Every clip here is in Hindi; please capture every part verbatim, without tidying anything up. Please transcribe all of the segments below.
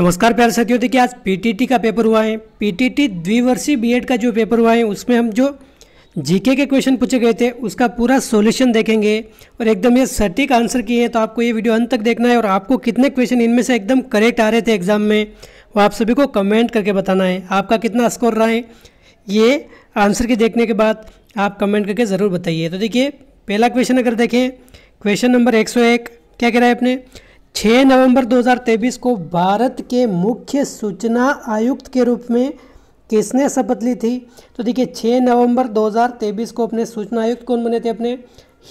नमस्कार प्यारे साथियों, देखिए आज पीटीटी का पेपर हुआ है। पीटीटी द्विवर्षीय बीएड का जो पेपर हुआ है उसमें हम जो जीके के क्वेश्चन पूछे गए थे उसका पूरा सॉल्यूशन देखेंगे और एकदम ये सटीक आंसर किए हैं। तो आपको ये वीडियो अंत तक देखना है और आपको कितने क्वेश्चन इनमें से एकदम करेक्ट आ रहे थे एग्जाम में वो आप सभी को कमेंट करके बताना है। आपका कितना स्कोर रहा है ये आंसर के देखने के बाद आप कमेंट करके ज़रूर बताइए। तो देखिए पहला क्वेश्चन अगर देखें, क्वेश्चन नंबर एक सौ एक क्या कह रहा है अपने, छः नवंबर दो हज़ार तेईस को भारत के मुख्य सूचना आयुक्त के रूप में किसने शपथ ली थी। तो देखिए छः नवंबर दो हज़ार तेईस को अपने सूचना आयुक्त कौन बने थे अपने,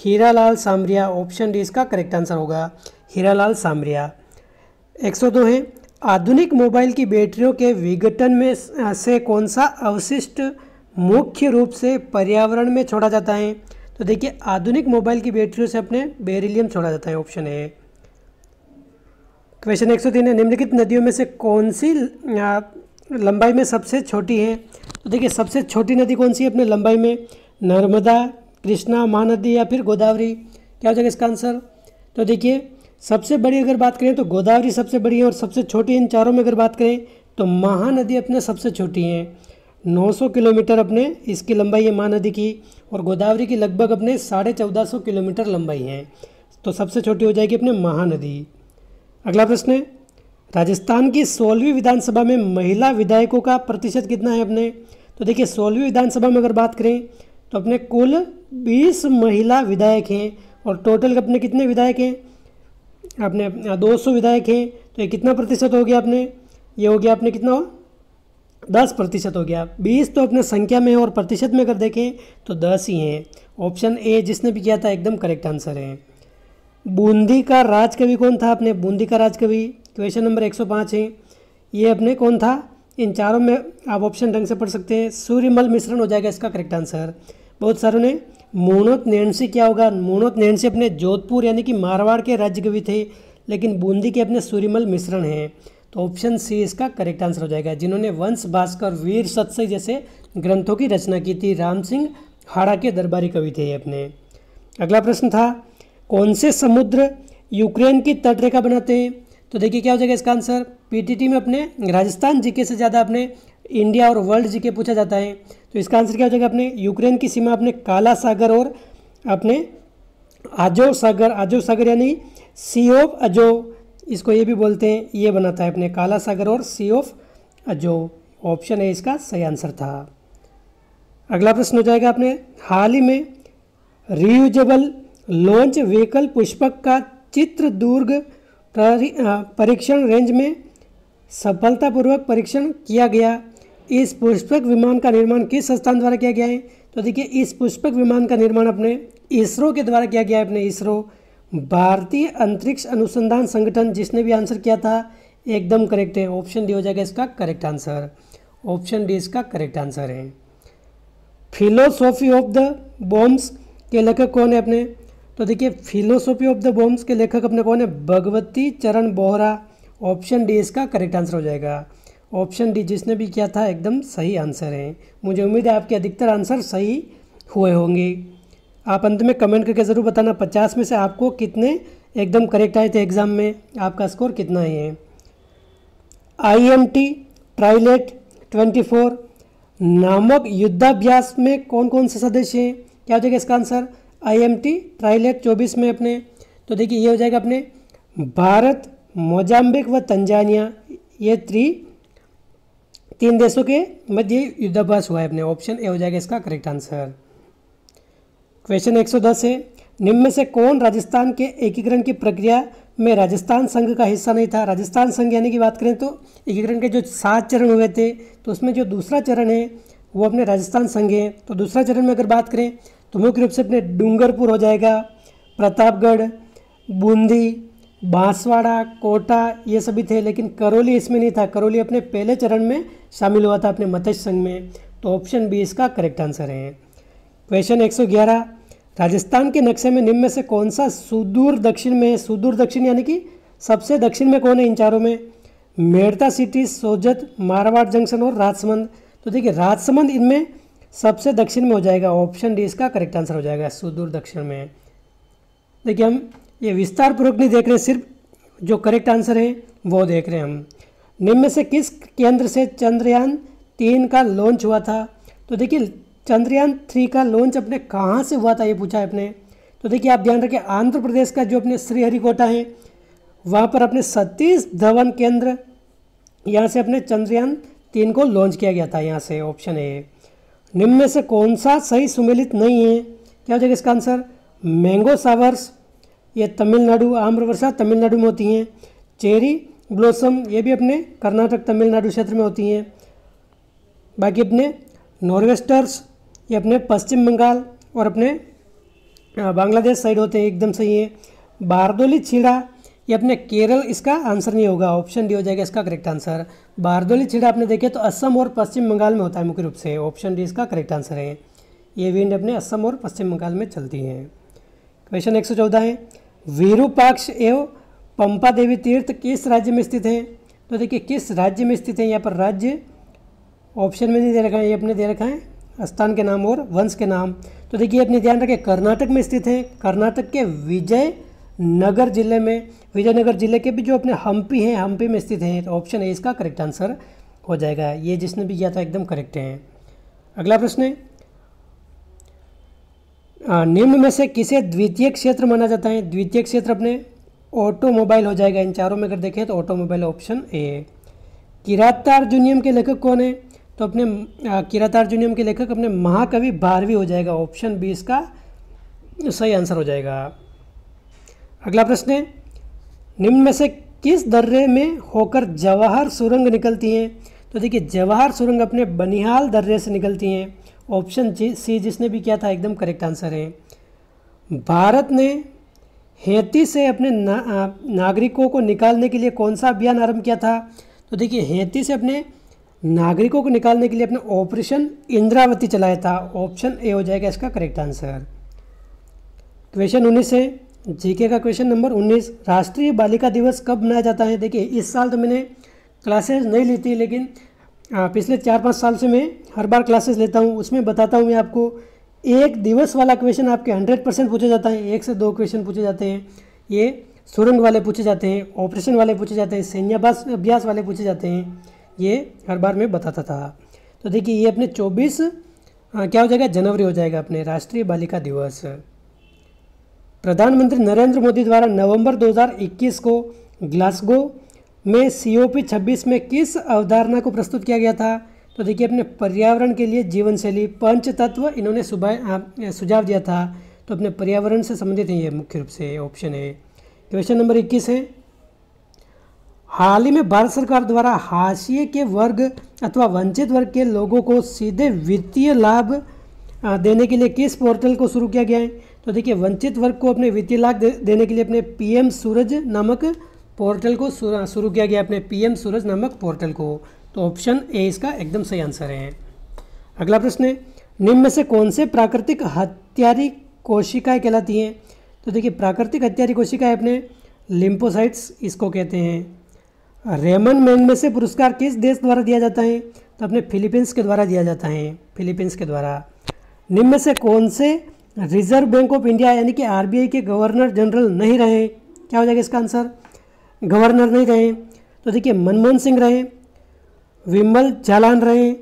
हीरालाल सामरिया। ऑप्शन डी इसका करेक्ट आंसर होगा, हीरालाल सामरिया। एक सौ दो है, आधुनिक मोबाइल की बैटरियों के विघटन में से कौन सा अवशिष्ट मुख्य रूप से पर्यावरण में छोड़ा जाता है। तो देखिए आधुनिक मोबाइल की बैटरियों से अपने बेरिलियम छोड़ा जाता है। ऑप्शन है। क्वेश्चन एक सौ तीन है, निम्नलिखित नदियों में से कौन सी लंबाई में सबसे छोटी है। तो देखिए सबसे छोटी नदी कौन सी है अपने लंबाई में, नर्मदा, कृष्णा, महानदी या फिर गोदावरी। क्या हो जाएगा इसका आंसर। तो देखिए सबसे बड़ी अगर बात करें तो गोदावरी सबसे बड़ी है और सबसे छोटी इन चारों में अगर बात करें तो महानदी अपने सबसे छोटी है। नौ सौ किलोमीटर अपने इसकी लंबाई है महानदी की और गोदावरी की लगभग अपने साढ़े चौदह सौ किलोमीटर लंबाई है। तो सबसे छोटी हो जाएगी अपने महानदी। अगला प्रश्न है, राजस्थान की सोलहवीं विधानसभा में महिला विधायकों का प्रतिशत कितना है अपने। तो देखिए सोलहवीं विधानसभा में अगर बात करें तो अपने कुल बीस महिला विधायक हैं और टोटल अपने कितने विधायक हैं अपने दो सौ विधायक हैं। तो ये कितना प्रतिशत हो गया अपने, ये हो गया अपने कितना दस प्रतिशत हो गया। बीस तो अपने संख्या में और प्रतिशत में अगर देखें तो दस ही हैं। ऑप्शन ए जिसने भी किया था एकदम करेक्ट आंसर है। बूंदी का राजकवि कौन था अपने, बूंदी का राजकवि। क्वेश्चन नंबर एक सौ पाँच है, ये अपने कौन था, इन चारों में आप ऑप्शन ढंग से पढ़ सकते हैं। सूर्यमल मिश्रण हो जाएगा इसका करेक्ट आंसर। बहुत सारों ने मोनोट नेणसी क्या होगा, मोनोट नेणसी अपने जोधपुर यानी कि मारवाड़ के राज्यकवि थे लेकिन बूंदी के अपने सूर्यमल मिश्रण हैं। तो ऑप्शन सी इसका करेक्ट आंसर हो जाएगा, जिन्होंने वंश भास्कर, वीर सत्सई जैसे ग्रंथों की रचना की थी। राम सिंह हाड़ा के दरबारी कवि थे ये अपने। अगला प्रश्न था, कौन से समुद्र यूक्रेन की तटरेखा बनाते हैं। तो देखिए क्या हो जाएगा इसका आंसर। पीटीटी में अपने राजस्थान जीके से ज़्यादा अपने इंडिया और वर्ल्ड जीके पूछा जाता है। तो इसका आंसर क्या हो जाएगा अपने, यूक्रेन की सीमा अपने काला सागर और अपने आजो सागर, आजो सागर यानी सी ऑफ अजो इसको ये भी बोलते हैं, ये बनाता है अपने काला सागर और सी ऑफ अजो। ऑप्शन है इसका सही आंसर था। अगला प्रश्न हो जाएगा अपने, हाल ही में रीयूजेबल लॉन्च व्हीकल पुष्पक का चित्रदुर्ग परीक्षण रेंज में सफलतापूर्वक परीक्षण किया गया। इस पुष्पक विमान का निर्माण किस संस्थान द्वारा किया गया है। तो देखिए इस पुष्पक विमान का निर्माण अपने इसरो के द्वारा किया गया है अपने इसरो, भारतीय अंतरिक्ष अनुसंधान संगठन। जिसने भी आंसर किया था एकदम करेक्ट है। ऑप्शन डी हो जाएगा इसका करेक्ट आंसर। ऑप्शन डी इसका करेक्ट आंसर है। फिलोसॉफी ऑफ द बॉम्ब्स के लेखक कौन है अपने। तो देखिए फिलोसॉफी ऑफ द बॉम्ब्स के लेखक अपने कौन है, भगवती चरण बोहरा। ऑप्शन डी इसका करेक्ट आंसर हो जाएगा। ऑप्शन डी जिसने भी किया था एकदम सही आंसर है। मुझे उम्मीद है आपके अधिकतर आंसर सही हुए होंगे। आप अंत में कमेंट करके ज़रूर बताना पचास में से आपको कितने एकदम करेक्ट आए थे एग्ज़ाम में, आपका स्कोर कितना ही है। आईएमटी ट्रायलेट चौबीस नामक युद्धाभ्यास में कौन कौन से सदस्य हैं। क्या हो जाएगा इसका आंसर, आईएमटी ट्रायलेट चौबीस में अपने। तो देखिए ये हो जाएगा अपने भारत, मोजाम्बिक व तंजानिया, ये थ्री तीन देशों के मध्य युद्धाभ्यास हुआ है अपने। ऑप्शन ए हो जाएगा इसका करेक्ट आंसर। क्वेश्चन एक सौ दस है, निम्न में से कौन राजस्थान के एकीकरण की प्रक्रिया में राजस्थान संघ का हिस्सा नहीं था। राजस्थान संघ यानी कि बात करें तो एकीकरण के जो सात चरण हुए थे तो उसमें जो दूसरा चरण है वो अपने राजस्थान संघ है। तो दूसरा चरण में अगर बात करें तो मुख्य रूप से अपने डूंगरपुर हो जाएगा, प्रतापगढ़, बूंदी, बांसवाड़ा, कोटा ये सभी थे लेकिन करौली इसमें नहीं था। करौली अपने पहले चरण में शामिल हुआ था अपने मत्स्य संघ में। तो ऑप्शन बी इसका करेक्ट आंसर है। क्वेश्चन एक सौ ग्यारह, राजस्थान के नक्शे में निम्न में से कौन सा सुदूर दक्षिण में है। सुदूर दक्षिण यानी कि सबसे दक्षिण में कौन है इन चारों में, मेड़ता सिटी, सोजत, मारवाड़ जंक्शन और राजसमंद। तो देखिए राजसमंद इनमें सबसे दक्षिण में हो जाएगा। ऑप्शन डी इसका करेक्ट आंसर हो जाएगा, सुदूर दक्षिण में। देखिए हम ये विस्तार पूर्वक नहीं देख रहे, सिर्फ जो करेक्ट आंसर है वो देख रहे हैं हम। निम्न से किस केंद्र से चंद्रयान तीन का लॉन्च हुआ था? तो देखिए चंद्रयान थ्री का लॉन्च अपने कहाँ से हुआ था ये पूछा है अपने। तो देखिए आप ध्यान रखें आंध्र प्रदेश का जो अपने श्रीहरिकोटा है वहाँ पर अपने सतीश धवन केंद्र यहाँ से अपने चंद्रयान तीन को लॉन्च किया गया था। यहाँ से ऑप्शन है निम्न में से कौन सा सही सुमेलित नहीं है? क्या हो जाएगा इसका आंसर? मैंगो सावर्स ये तमिलनाडु, आम्र वर्षा तमिलनाडु में होती हैं, चेरी ब्लॉसम ये भी अपने कर्नाटक तमिलनाडु क्षेत्र में होती हैं, बाकी अपने नॉर्वेस्टर्स ये अपने पश्चिम बंगाल और अपने बांग्लादेश साइड होते हैं, एकदम सही है। बारदोली छेड़ा ये अपने केरल, इसका आंसर नहीं होगा, ऑप्शन डी हो जाएगा इसका करेक्ट आंसर। बारदोली छेड़ा आपने देखे तो असम और पश्चिम बंगाल में होता है मुख्य रूप से, ऑप्शन डी इसका करेक्ट आंसर है। ये विंड अपने असम और पश्चिम बंगाल में चलती है। क्वेश्चन एक सौ चौदह है वीरूपाक्ष एवं पंपा देवी तीर्थ किस राज्य में स्थित है? तो देखिए किस राज्य में स्थित है यहाँ पर राज्य ऑप्शन में नहीं दे रखा है, ये अपने दे रखा है स्थान के नाम और वंश के नाम। तो देखिए अपने ध्यान रखें कर्नाटक में स्थित है, कर्नाटक के विजय नगर जिले में, विजयनगर जिले के भी जो अपने हम्पी हैं हम्पी में स्थित है, ऑप्शन ए इसका करेक्ट आंसर हो जाएगा। ये जिसने भी किया था एकदम करेक्ट है। अगला प्रश्न है निम्न में से किसे द्वितीय क्षेत्र माना जाता है? द्वितीय क्षेत्र अपने ऑटोमोबाइल हो जाएगा, इन चारों में अगर देखें तो ऑटोमोबाइल ऑप्शन ए। किरातार्जुनीयम के लेखक कौन है? तो अपने किरातार्जुनीयम के लेखक अपने महाकवि भारवी हो जाएगा, ऑप्शन बी इसका सही आंसर हो जाएगा। अगला प्रश्न है निम्न में से किस दर्रे में होकर जवाहर सुरंग निकलती है? तो देखिए जवाहर सुरंग अपने बनिहाल दर्रे से निकलती हैं, ऑप्शन जी सी जिसने भी किया था एकदम करेक्ट आंसर है। भारत ने हेती से अपने ना, नागरिकों को निकालने के लिए कौन सा अभियान आरंभ किया था? तो देखिए हेती से अपने नागरिकों को निकालने के लिए अपने ऑपरेशन इंद्रावती चलाया था, ऑप्शन ए हो जाएगा इसका करेक्ट आंसर। क्वेश्चन उन्नीस है जीके का क्वेश्चन नंबर उन्नीस, राष्ट्रीय बालिका दिवस कब मनाया जाता है? देखिए इस साल तो मैंने क्लासेस नहीं ली थी, लेकिन पिछले चार पाँच साल से मैं हर बार क्लासेस लेता हूँ, उसमें बताता हूँ मैं आपको। एक दिवस वाला क्वेश्चन आपके हंड्रेड परसेंट पूछा जाता है, एक से दो क्वेश्चन पूछे जाते हैं, ये सुरंग वाले पूछे जाते हैं, ऑपरेशन वाले पूछे जाते हैं, सैन्याभ्यास अभ्यास वाले पूछे जाते हैं, ये हर बार मैं बताता था। तो देखिए ये अपने चौबीस क्या हो जाएगा जनवरी हो जाएगा अपने राष्ट्रीय बालिका दिवस। प्रधानमंत्री नरेंद्र मोदी द्वारा नवंबर दो हज़ार इक्कीस को ग्लासगो में सीओपी छब्बीस में किस अवधारणा को प्रस्तुत किया गया था? तो देखिए अपने पर्यावरण के लिए जीवन शैली पंच तत्व इन्होंने सुबह सुझाव दिया था, तो अपने पर्यावरण से संबंधित है ये मुख्य रूप से, ऑप्शन है। क्वेश्चन नंबर इक्कीस है हाल ही में भारत सरकार द्वारा हाशिए के वर्ग अथवा वंचित वर्ग के लोगों को सीधे वित्तीय लाभ देने के लिए किस पोर्टल को शुरू किया गया है? तो देखिए वंचित वर्ग को अपने वित्तीय लाभ देने के लिए अपने पीएम सूरज नामक पोर्टल को शुरू किया गया, अपने पीएम सूरज नामक पोर्टल को, तो ऑप्शन ए इसका एकदम सही आंसर है। अगला प्रश्न है निम्न में से कौन से प्राकृतिक हत्यारी कोशिकाएं कहलाती हैं? तो देखिए प्राकृतिक हत्यारी कोशिकाएं अपने लिम्फोसाइट्स इसको कहते हैं। रेमन मैन में से पुरस्कार किस देश द्वारा दिया जाता है? तो अपने फिलीपींस के द्वारा दिया जाता है, फिलीपींस के द्वारा। निम्न में से कौन से रिजर्व बैंक ऑफ इंडिया यानी कि आरबीआई के गवर्नर जनरल नहीं रहे? क्या हो जाएगा इसका आंसर? गवर्नर नहीं रहे, तो देखिए मनमोहन सिंह रहे, विमल जालान रहे,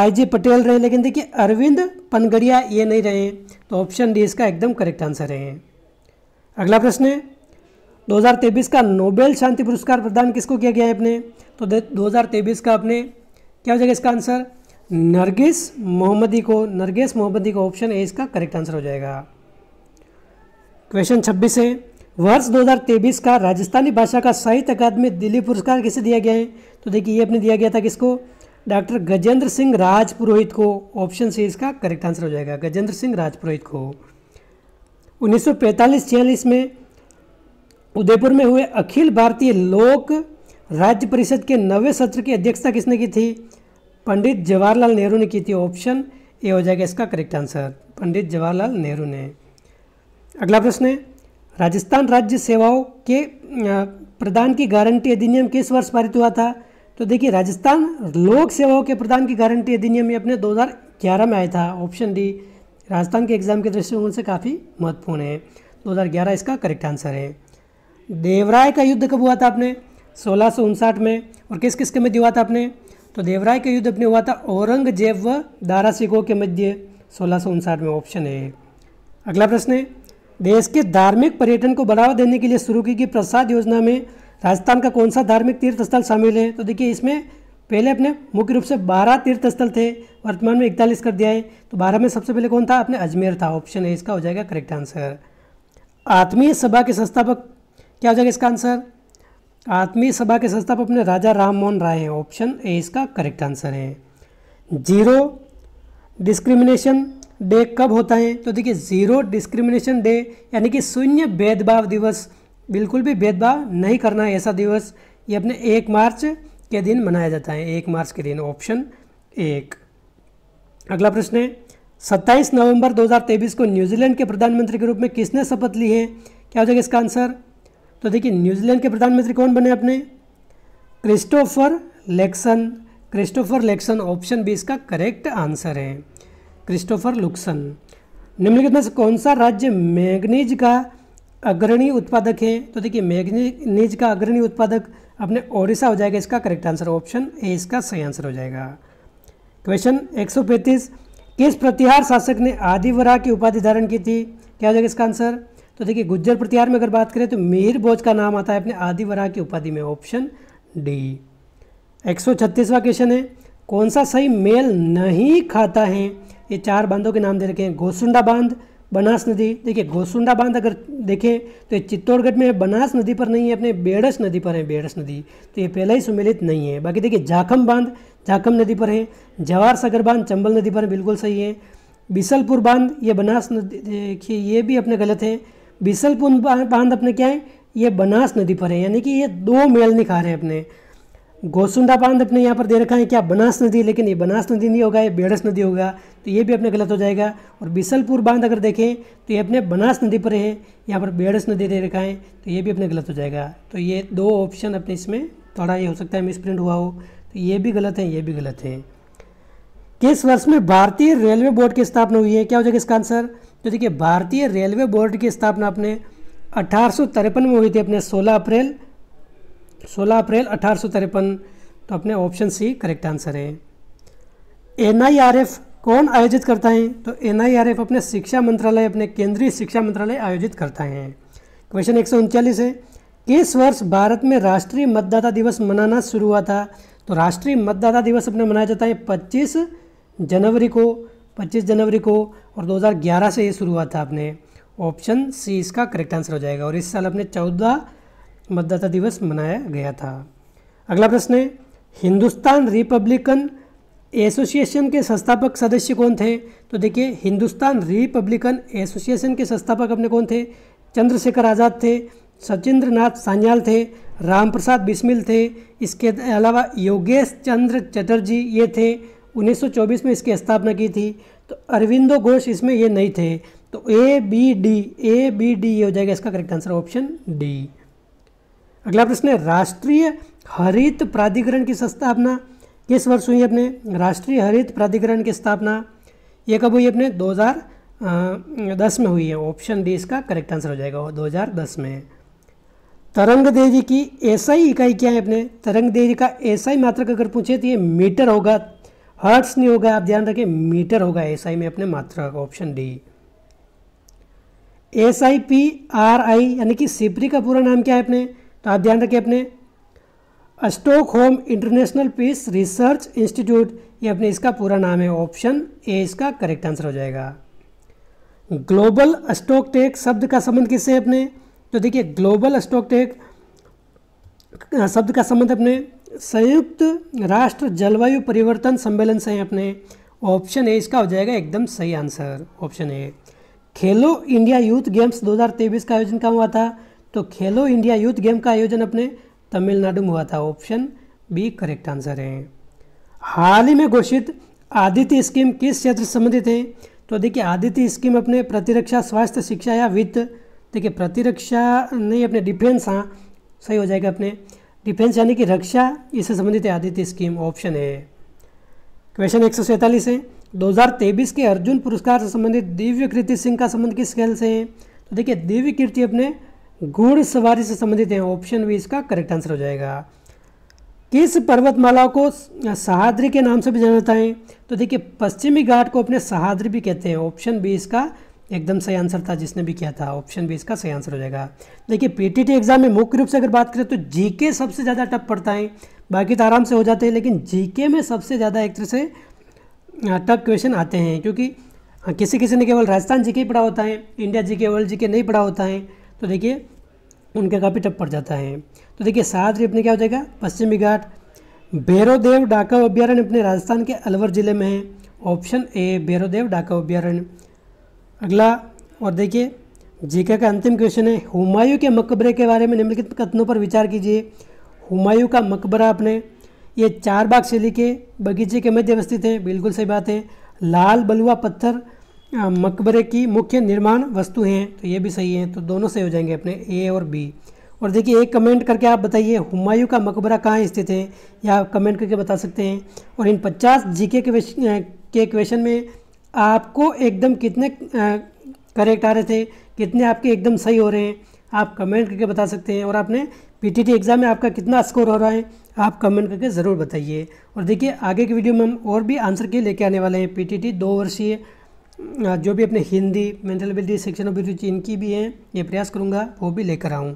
आईजी पटेल रहे, लेकिन देखिए अरविंद पनगड़िया ये नहीं रहे, तो ऑप्शन डी इसका एकदम करेक्ट आंसर है। अगला प्रश्न है दो हज़ार तेईस का नोबेल शांति पुरस्कार प्रदान किसको किया गया है अपने? तो दो हज़ार तेईस का अपने क्या हो जाएगा इसका आंसर? नर्गिस मोहम्मदी को, नर्गिस मोहम्मदी को, ऑप्शन ए इसका करेक्ट आंसर हो जाएगा। क्वेश्चन छब्बीस है वर्ष दो हज़ार तेईस का राजस्थानी भाषा का साहित्य अकादमी दिल्ली पुरस्कार किसे दिया गया है? तो देखिए ये अपने दिया गया था किसको? डॉक्टर गजेंद्र सिंह राजपुरोहित को, ऑप्शन सी इसका करेक्ट आंसर हो जाएगा, गजेंद्र सिंह राजपुरोहित को। उन्नीस सौ पैंतालीस छियालीस में उदयपुर में हुए अखिल भारतीय लोक राज्य परिषद के नवे सत्र की अध्यक्षता किसने की थी? पंडित जवाहरलाल नेहरू ने की थी, ऑप्शन ए हो जाएगा इसका करेक्ट आंसर, पंडित जवाहरलाल नेहरू ने। अगला प्रश्न है राजस्थान राज्य सेवाओं के प्रदान की गारंटी अधिनियम किस वर्ष पारित हुआ था? तो देखिए राजस्थान लोक सेवाओं के प्रदान की गारंटी अधिनियम ये अपने दो हज़ार ग्यारह में आया था, ऑप्शन डी राजस्थान के एग्जाम के दृष्टिकोण से काफ़ी महत्वपूर्ण है, दो हज़ार ग्यारह इसका करेक्ट आंसर है। देवराय का युद्ध कब हुआ था? आपने सोलह सौ उनसठ में, और किस किस के मध्य हुआ था आपने, तो देवराय का युद्ध अपने हुआ था औरंगजेब व दारा सिकोह के मध्य सोलह सौ उनसाठ में, ऑप्शन है। अगला प्रश्न है, देश के धार्मिक पर्यटन को बढ़ावा देने के लिए शुरू की गई प्रसाद योजना में राजस्थान का कौन सा धार्मिक तीर्थ स्थल शामिल है? तो देखिए इसमें पहले अपने मुख्य रूप से बारह तीर्थ स्थल थे, वर्तमान में इकतालीस कर दिया है, तो बारह में सबसे पहले कौन था अपने अजमेर था, ऑप्शन है इसका हो जाएगा करेक्ट आंसर। आत्मीय सभा के संस्थापक क्या हो जाएगा इसका आंसर, आत्मीय सभा के संस्थापक अपने राजा राम मोहन राय हैं, ऑप्शन ए इसका करेक्ट आंसर है। जीरो डिस्क्रिमिनेशन डे कब होता है? तो देखिए जीरो डिस्क्रिमिनेशन डे यानी कि शून्य भेदभाव दिवस, बिल्कुल भी भेदभाव नहीं करना है ऐसा दिवस, ये अपने एक मार्च के दिन मनाया जाता है, एक मार्च के दिन, ऑप्शन एक। अगला प्रश्न है, सत्ताईस नवंबर दो हज़ार तेईस को न्यूजीलैंड के प्रधानमंत्री के रूप में किसने शपथ ली है? क्या हो जाएगा इसका आंसर, तो देखिए न्यूजीलैंड के प्रधानमंत्री कौन बने अपने, Christopher Luxon, Christopher Luxon, option B इसका करेक्ट आंसर है, क्रिस्टोफर लुक्सन। निम्नलिखित में से कौन सा राज्य मैंगनीज का अग्रणी उत्पादक है? तो देखिए मैंगनीज का अग्रणी उत्पादक अपने ओडिशा हो जाएगा इसका करेक्ट आंसर, ऑप्शन ए इसका सही आंसर हो जाएगा। क्वेश्चन एक सौ पैंतीस, किस प्रतिहार शासक ने आदिवरा की उपाधि धारण की थी? क्या हो जाएगा इसका आंसर, तो देखिए गुज्जर प्रतिहार में अगर बात करें तो मिहिर भोज का नाम आता है अपने आदिवरा की उपाधि में, ऑप्शन डी। एक सौ छत्तीसवां क्वेश्चन है, कौन सा सही मेल नहीं खाता है? ये चार बांधों के नाम दे रखे हैं, गोसुंडा बांध, बनास नदी, देखिए गोसुंडा बांध अगर देखें तो ये चित्तौड़गढ़ में बनास नदी पर नहीं है, अपने बेड़स नदी पर है, बेड़स नदी, तो ये पहला ही सुमेलित नहीं है। बाकी देखिए झाखम बांध झाखम नदी पर है, जवार सागर बांध चंबल नदी पर बिल्कुल सही है, बिसलपुर बांध ये बनास नदी, देखिए ये भी अपने गलत है, बिसलपुर बांध अपने क्या है ये बनास नदी पर है, यानी कि ये दो मेल नहीं खा रहे हैं अपने। गोसुंडा बांध अपने यहाँ पर दे रखा है क्या बनास नदी, लेकिन ये बनास नदी नहीं होगा, ये बेड़स नदी होगा, तो ये भी अपने गलत हो जाएगा। और बिसलपुर बांध अगर देखें तो ये अपने बनास नदी पर है, यहाँ पर बेड़स नदी दे रखा है, तो ये भी अपने गलत हो जाएगा। तो ये दो ऑप्शन अपने इसमें थोड़ा ये हो सकता है मिसप्रिंट हुआ हो, तो ये भी गलत है, ये भी गलत है। किस वर्ष में भारतीय रेलवे बोर्ड की स्थापना हुई है? क्या हो जाएगा इसका आंसर, तो देखिए भारतीय रेलवे बोर्ड की स्थापना अपने अठारह सौ तिरपन में हुई थी, अपने सोलह अप्रैल सोलह अप्रैल अठारह सौ तिरपन, तो अपने option C correct answer N. I R F एफ कौन आयोजित करता है? तो एन आई आर एफ अपने शिक्षा मंत्रालय, अपने केंद्रीय शिक्षा मंत्रालय आयोजित करता है। क्वेश्चन एक सौ उनचालीस है, किस वर्ष भारत में राष्ट्रीय मतदाता दिवस मनाना शुरू हुआ था? तो राष्ट्रीय मतदाता दिवस अपने मनाया जाता है पच्चीस जनवरी को पच्चीस जनवरी को, और दो हज़ार ग्यारह से ये शुरू हुआ था अपने, ऑप्शन सी इसका करेक्ट आंसर हो जाएगा। और इस साल अपने चौदह मतदाता दिवस मनाया गया था। अगला प्रश्न है, हिंदुस्तान रिपब्लिकन एसोसिएशन के संस्थापक सदस्य कौन थे? तो देखिए हिंदुस्तान रिपब्लिकन एसोसिएशन के संस्थापक अपने कौन थे, चंद्रशेखर आज़ाद थे, सचिंद्र नाथ सान्याल थे, राम प्रसाद बिस्मिल थे, इसके अलावा योगेश चंद्र चटर्जी ये थे, उन्नीस सौ चौबीस में इसकी स्थापना की थी। तो अरविंदो घोष इसमें ये नहीं थे, तो A B D A B D ये हो जाएगा इसका करेक्ट आंसर, ऑप्शन डी। अगला प्रश्न है, राष्ट्रीय हरित प्राधिकरण की स्थापना किस वर्ष हुई अपने? राष्ट्रीय हरित प्राधिकरण की स्थापना ये कब हुई अपने, दो हज़ार दस में हुई है, ऑप्शन डी इसका करेक्ट आंसर हो जाएगा, दो हज़ार दस में। तरंग दैर्ध्य की एसआई इकाई क्या है अपने? तरंग दैर्ध्य का एसआई मात्रक अगर पूछे तो ये मीटर होगा, हर्ट्स नहीं होगा, आप ध्यान रखें मीटर होगा एसआई में अपने मात्रक, option D. S I P R I यानी कि सिपरी का पूरा नाम क्या है अपने, तो आप ध्यान रखिए अपने Stockholm International Peace Research Institute ये अपने इसका पूरा नाम है, ऑप्शन ए इसका करेक्ट आंसर हो जाएगा। ग्लोबल स्टॉक टेक शब्द का संबंध किससे है अपने? तो देखिए ग्लोबल स्टॉक टेक शब्द का संबंध अपने संयुक्त राष्ट्र जलवायु परिवर्तन सम्मेलन से है अपने, ऑप्शन ए इसका हो जाएगा एकदम सही answer, option A. Khelo India youth games दो हज़ार तेईस का आयोजन कहाँ हुआ था? तो खेलो इंडिया यूथ गेम का आयोजन अपने तमिलनाडु में हुआ था, ऑप्शन बी करेक्ट आंसर है। हाल ही में घोषित आदित्य स्कीम किस क्षेत्र से संबंधित है? तो देखिए आदित्य स्कीम अपने प्रतिरक्षा, स्वास्थ्य, शिक्षा या वित्त, देखिए प्रतिरक्षा नहीं अपने डिफेंस, हाँ सही हो जाएगा अपने डिफेंस यानी कि रक्षा, इससे संबंधित है आदित्य स्कीम, ऑप्शन है। क्वेश्चन एक सौ सैंतालीस है, दो हज़ार तेईस के अर्जुन पुरस्कार से संबंधित दिव्य कीर्ति सिंह का संबंध किस खेल से है? तो देखिए दिव्य कीर्ति अपने घोड़सवारी से संबंधित है, ऑप्शन बी इसका करेक्ट आंसर हो जाएगा। किस पर्वतमाला को सहाद्री के नाम से भी जाना जाता है? तो देखिए पश्चिमी घाट को अपने सहाद्री भी कहते हैं। ऑप्शन बी इसका एकदम सही आंसर था, जिसने भी किया था ऑप्शन बी इसका सही आंसर हो जाएगा। देखिए पीटीटी एग्जाम में मुख्य रूप से अगर बात करें तो जीके सबसे ज़्यादा टफ पड़ता है, बाकी तो आराम से हो जाते हैं, लेकिन जीके में सबसे ज़्यादा एक तरह से टफ क्वेश्चन आते हैं, क्योंकि किसी किसी ने केवल राजस्थान जीके ही पढ़ा होता है, इंडिया जीके वर्ल्ड जीके नहीं पढ़ा होता है, तो देखिए उनका काफ़ी टफ पड़ जाता है। तो देखिए सहाद्री अपने क्या हो जाएगा पश्चिमी घाट। बैरोदेव डाका अभ्यारण्य अपने राजस्थान के अलवर जिले में है, ऑप्शन ए बैरोदेव डाका अभ्यारण्य। अगला और देखिए जीके का अंतिम क्वेश्चन है, हुमायूं के मकबरे के बारे में निम्नलिखित कथनों पर विचार कीजिए। हुमायूं का मकबरा अपने ये चार बाग शैली के बगीचे के मध्य अवस्थित है, बिल्कुल सही बात है। लाल बलुआ पत्थर मकबरे की मुख्य निर्माण वस्तु हैं, तो ये भी सही है, तो दोनों सही हो जाएंगे अपने ए और बी। और देखिए एक कमेंट करके आप बताइए हुमायूं का मकबरा कहाँ स्थित है, या आप कमेंट करके बता सकते हैं। और इन पचास जीके के क्वेश्चन में आपको एकदम कितने करेक्ट आ रहे थे, कितने आपके एकदम सही हो रहे हैं, आप कमेंट करके बता सकते हैं। और आपने पीटीटी एग्ज़ाम में आपका कितना स्कोर हो रहा है, आप कमेंट करके ज़रूर बताइए। और देखिए आगे की वीडियो में हम और भी आंसर के लेके आने वाले हैं। पीटीटी दो वर्षीय जो भी अपने Hindi mental ability section of रुचि इनकी भी हैं, ये प्रयास करूँगा वो भी लेकर आऊँ।